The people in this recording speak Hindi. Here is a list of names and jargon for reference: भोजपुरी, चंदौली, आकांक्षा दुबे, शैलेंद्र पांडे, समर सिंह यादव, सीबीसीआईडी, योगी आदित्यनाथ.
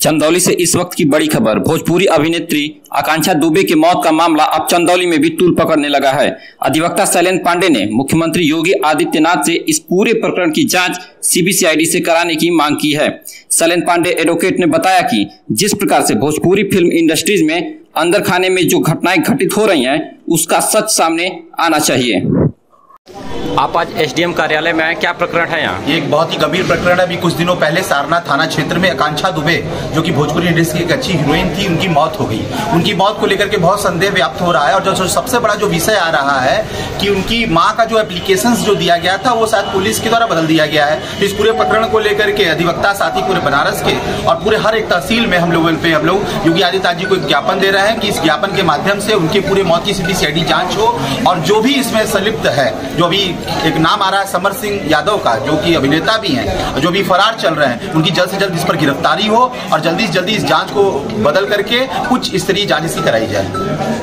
चंदौली से इस वक्त की बड़ी खबर। भोजपुरी अभिनेत्री आकांक्षा दुबे की मौत का मामला अब चंदौली में भी तूल पकड़ने लगा है। अधिवक्ता शैलेंद्र पांडे ने मुख्यमंत्री योगी आदित्यनाथ से इस पूरे प्रकरण की जांच सीबीसीआईडी से कराने की मांग की है। शैलेंद्र पांडे एडवोकेट ने बताया कि जिस प्रकार से भोजपुरी फिल्म इंडस्ट्रीज में अंदर खाने में जो घटनाएं घटित हो रही है उसका सच सामने आना चाहिए। आप आज एसडीएम कार्यालय में आए, क्या प्रकरण है यहाँ? ये एक बहुत ही गंभीर प्रकरण है। अभी कुछ दिनों पहले सारनाथ थाना क्षेत्र में आकांक्षा दुबे, जो कि भोजपुरी इंडस्ट्री की एक अच्छी हीरोइन थी, उनकी मौत हो गई। उनकी मौत को लेकर के बहुत संदेह व्याप्त हो रहा है और जो सबसे बड़ा जो विषय आ रहा है कि उनकी माँ का जो एप्लीकेशन जो दिया गया था वो शायद पुलिस के द्वारा बदल दिया गया है। इस पूरे प्रकरण को लेकर के अधिवक्ता साथी पूरे बनारस के और पूरे हर एक तहसील में हम लोग योगी आदित्यनाथ जी को एक ज्ञापन दे रहे हैं कि इस ज्ञापन के माध्यम से उनकी पूरी मौत की सीबीसीआईडी जांच हो और जो भी इसमें संलिप्त है, जो अभी एक नाम आ रहा है समर सिंह यादव का, जो कि अभिनेता भी हैं, जो भी फरार चल रहे हैं, उनकी जल्द से जल्द इस पर गिरफ्तारी हो और जल्दी से जल्दी इस जांच को बदल करके कुछ स्तरीय जांच इसकी कराई जाए।